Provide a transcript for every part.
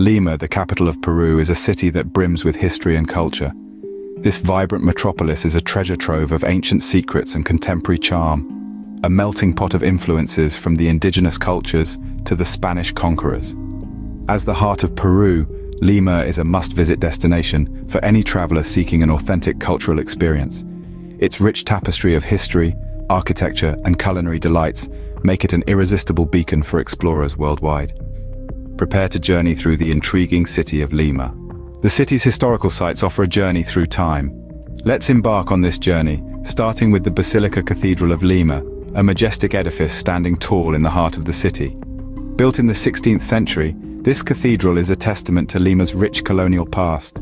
Lima, the capital of Peru, is a city that brims with history and culture. This vibrant metropolis is a treasure trove of ancient secrets and contemporary charm, a melting pot of influences from the indigenous cultures to the Spanish conquerors. As the heart of Peru, Lima is a must-visit destination for any traveler seeking an authentic cultural experience. Its rich tapestry of history, architecture, and culinary delights make it an irresistible beacon for explorers worldwide. Prepare to journey through the intriguing city of Lima. The city's historical sites offer a journey through time. Let's embark on this journey, starting with the Basilica Cathedral of Lima, a majestic edifice standing tall in the heart of the city. Built in the 16th century, this cathedral is a testament to Lima's rich colonial past.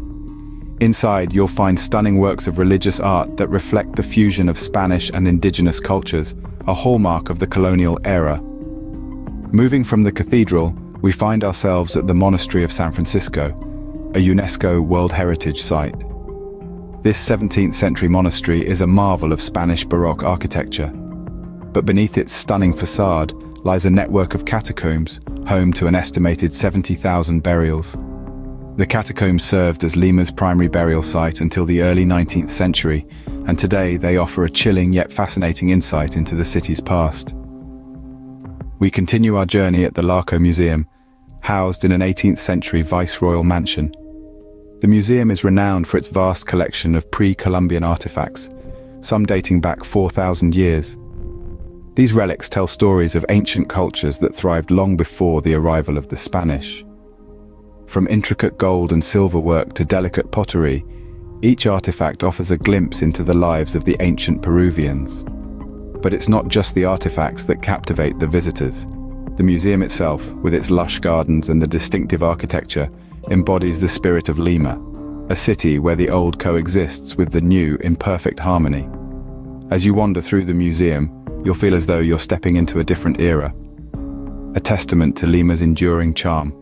Inside, you'll find stunning works of religious art that reflect the fusion of Spanish and indigenous cultures, a hallmark of the colonial era. Moving from the cathedral, we find ourselves at the Monastery of San Francisco, a UNESCO World Heritage Site. This 17th-century monastery is a marvel of Spanish Baroque architecture. But beneath its stunning facade lies a network of catacombs, home to an estimated 70,000 burials. The catacombs served as Lima's primary burial site until the early 19th century, and today they offer a chilling yet fascinating insight into the city's past. We continue our journey at the Larco Museum, housed in an 18th century viceroyal mansion. The museum is renowned for its vast collection of pre-Columbian artifacts, some dating back 4,000 years. These relics tell stories of ancient cultures that thrived long before the arrival of the Spanish. From intricate gold and silver work to delicate pottery, each artifact offers a glimpse into the lives of the ancient Peruvians. But it's not just the artifacts that captivate the visitors. The museum itself, with its lush gardens and the distinctive architecture, embodies the spirit of Lima, a city where the old coexists with the new in perfect harmony. As you wander through the museum, you'll feel as though you're stepping into a different era, a testament to Lima's enduring charm.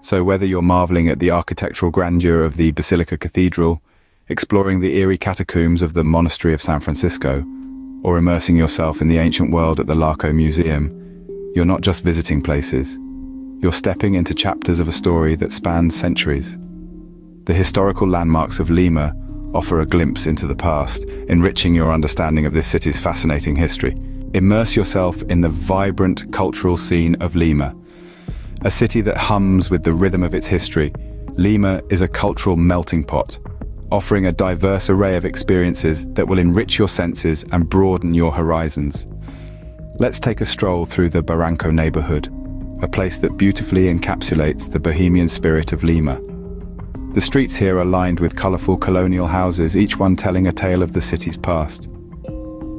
So whether you're marveling at the architectural grandeur of the Basilica Cathedral, exploring the eerie catacombs of the Monastery of San Francisco, or immersing yourself in the ancient world at the Larco Museum, you're not just visiting places. You're stepping into chapters of a story that spans centuries. The historical landmarks of Lima offer a glimpse into the past, enriching your understanding of this city's fascinating history. Immerse yourself in the vibrant cultural scene of Lima, a city that hums with the rhythm of its history. Lima is a cultural melting pot, offering a diverse array of experiences that will enrich your senses and broaden your horizons. Let's take a stroll through the Barranco neighborhood, a place that beautifully encapsulates the bohemian spirit of Lima. The streets here are lined with colorful colonial houses, each one telling a tale of the city's past.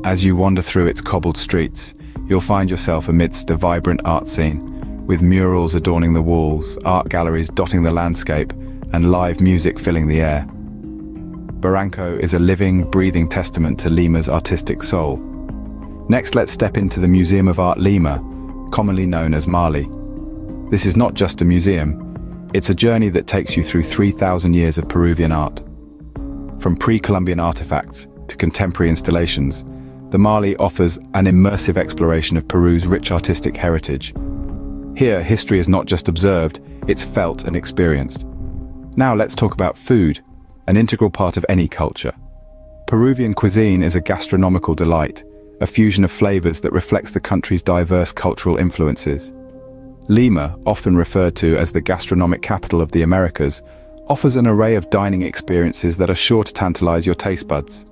As you wander through its cobbled streets, you'll find yourself amidst a vibrant art scene, with murals adorning the walls, art galleries dotting the landscape, and live music filling the air. Barranco is a living, breathing testament to Lima's artistic soul. Next, let's step into the Museum of Art Lima, commonly known as Mali. This is not just a museum, it's a journey that takes you through 3,000 years of Peruvian art. From pre-Columbian artifacts to contemporary installations, the Mali offers an immersive exploration of Peru's rich artistic heritage. Here, history is not just observed, it's felt and experienced. Now let's talk about food, an integral part of any culture. Peruvian cuisine is a gastronomical delight, a fusion of flavors that reflects the country's diverse cultural influences. Lima, often referred to as the gastronomic capital of the Americas, offers an array of dining experiences that are sure to tantalize your taste buds.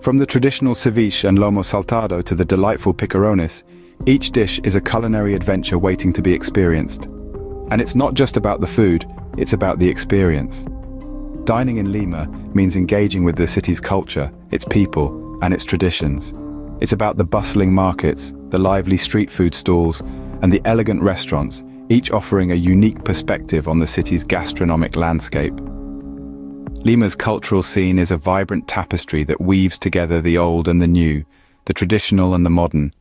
From the traditional ceviche and lomo saltado to the delightful picarones, each dish is a culinary adventure waiting to be experienced. And it's not just about the food, it's about the experience. Dining in Lima means engaging with the city's culture, its people, and its traditions. It's about the bustling markets, the lively street food stalls, and the elegant restaurants, each offering a unique perspective on the city's gastronomic landscape. Lima's cultural scene is a vibrant tapestry that weaves together the old and the new, the traditional and the modern.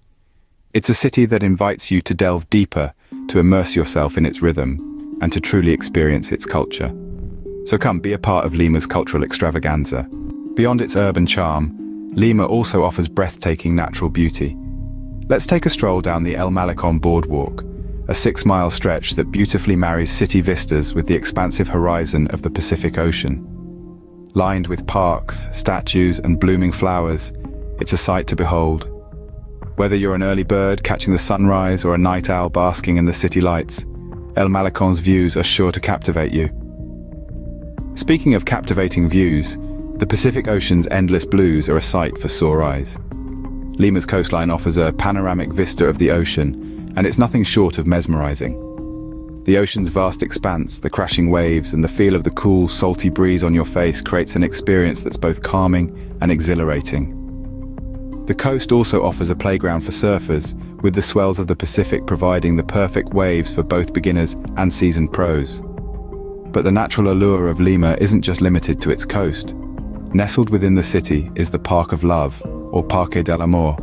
It's a city that invites you to delve deeper, to immerse yourself in its rhythm, and to truly experience its culture. So come, be a part of Lima's cultural extravaganza. Beyond its urban charm, Lima also offers breathtaking natural beauty. Let's take a stroll down the El Malecón boardwalk, a 6-mile stretch that beautifully marries city vistas with the expansive horizon of the Pacific Ocean. Lined with parks, statues, and blooming flowers, it's a sight to behold. Whether you're an early bird catching the sunrise or a night owl basking in the city lights, El Malecon's views are sure to captivate you. Speaking of captivating views, the Pacific Ocean's endless blues are a sight for sore eyes. Lima's coastline offers a panoramic vista of the ocean, and it's nothing short of mesmerizing. The ocean's vast expanse, the crashing waves, and the feel of the cool, salty breeze on your face creates an experience that's both calming and exhilarating. The coast also offers a playground for surfers, with the swells of the Pacific providing the perfect waves for both beginners and seasoned pros. But the natural allure of Lima isn't just limited to its coast. Nestled within the city is the Park of Love, or Parque del Amor.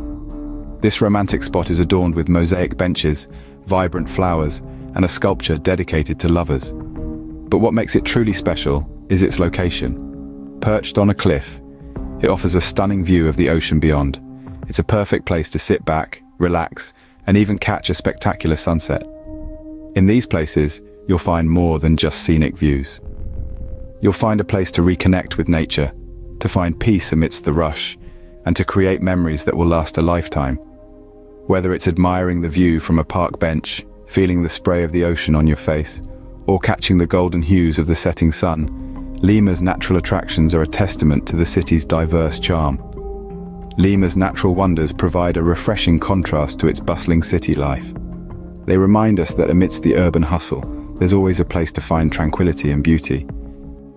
This romantic spot is adorned with mosaic benches, vibrant flowers, and a sculpture dedicated to lovers. But what makes it truly special is its location. Perched on a cliff, it offers a stunning view of the ocean beyond. It's a perfect place to sit back, relax, and even catch a spectacular sunset. In these places, you'll find more than just scenic views. You'll find a place to reconnect with nature, to find peace amidst the rush, and to create memories that will last a lifetime. Whether it's admiring the view from a park bench, feeling the spray of the ocean on your face, or catching the golden hues of the setting sun, Lima's natural attractions are a testament to the city's diverse charm. Lima's natural wonders provide a refreshing contrast to its bustling city life. They remind us that amidst the urban hustle, there's always a place to find tranquility and beauty.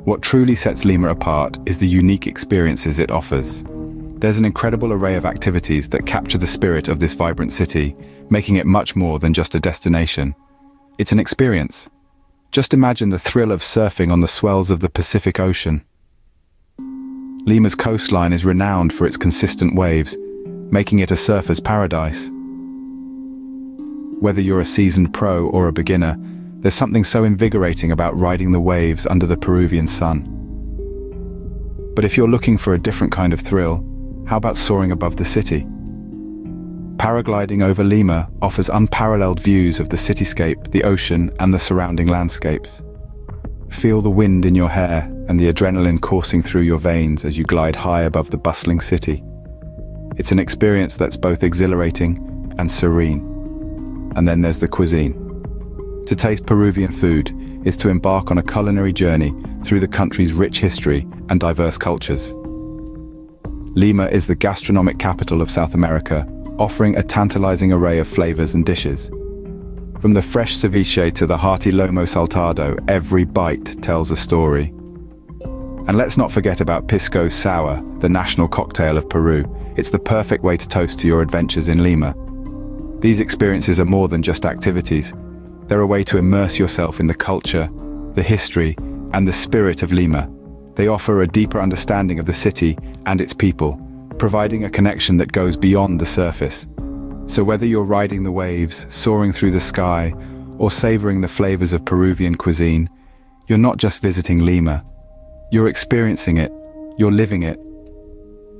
What truly sets Lima apart is the unique experiences it offers. There's an incredible array of activities that capture the spirit of this vibrant city, making it much more than just a destination. It's an experience. Just imagine the thrill of surfing on the swells of the Pacific Ocean. Lima's coastline is renowned for its consistent waves, making it a surfer's paradise. Whether you're a seasoned pro or a beginner, there's something so invigorating about riding the waves under the Peruvian sun. But if you're looking for a different kind of thrill, how about soaring above the city? Paragliding over Lima offers unparalleled views of the cityscape, the ocean, and the surrounding landscapes. Feel the wind in your hair and the adrenaline coursing through your veins as you glide high above the bustling city. It's an experience that's both exhilarating and serene. And then there's the cuisine. To taste Peruvian food is to embark on a culinary journey through the country's rich history and diverse cultures. Lima is the gastronomic capital of South America, offering a tantalizing array of flavors and dishes. From the fresh ceviche to the hearty lomo saltado, every bite tells a story. And let's not forget about Pisco Sour, the national cocktail of Peru. It's the perfect way to toast to your adventures in Lima. These experiences are more than just activities. They're a way to immerse yourself in the culture, the history, and the spirit of Lima. They offer a deeper understanding of the city and its people, providing a connection that goes beyond the surface. So whether you're riding the waves, soaring through the sky, or savoring the flavors of Peruvian cuisine, you're not just visiting Lima. You're experiencing it. You're living it.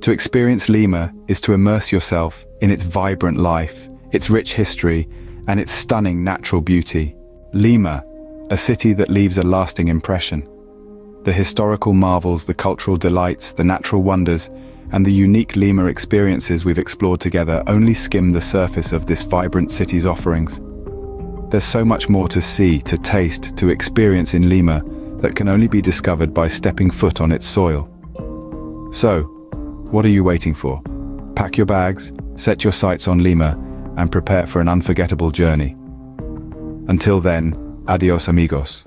To experience Lima is to immerse yourself in its vibrant life, its rich history, and its stunning natural beauty. Lima, a city that leaves a lasting impression. The historical marvels, the cultural delights, the natural wonders, and the unique Lima experiences we've explored together only skim the surface of this vibrant city's offerings. There's so much more to see, to taste, to experience in Lima that can only be discovered by stepping foot on its soil. So, what are you waiting for? Pack your bags, set your sights on Lima, and prepare for an unforgettable journey. Until then, adios amigos.